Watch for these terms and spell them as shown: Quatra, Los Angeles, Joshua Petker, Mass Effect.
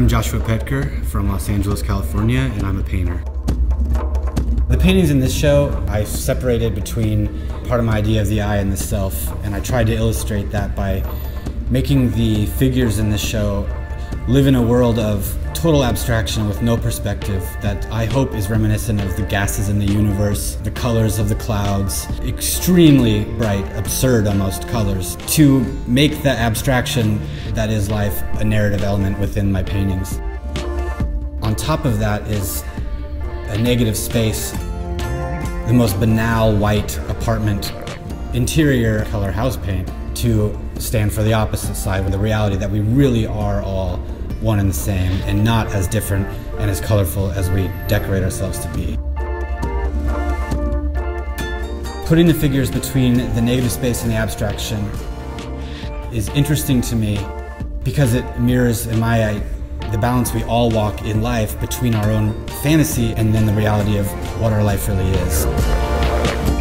I'm Joshua Petker from Los Angeles, California, and I'm a painter. The paintings in this show, I separated between part of my idea of the I and the self, and I tried to illustrate that by making the figures in this show live in a world of total abstraction with no perspective that I hope is reminiscent of the gases in the universe, the colors of the clouds, extremely bright, absurd almost colors, to make the abstraction that is life a narrative element within my paintings. On top of that is a negative space, the most banal white apartment interior color house paint to stand for the opposite side with the reality that we really are all one and the same, and not as different and as colorful as we decorate ourselves to be. Putting the figures between the negative space and the abstraction is interesting to me because it mirrors, in my eye, the balance we all walk in life between our own fantasy and then the reality of what our life really is.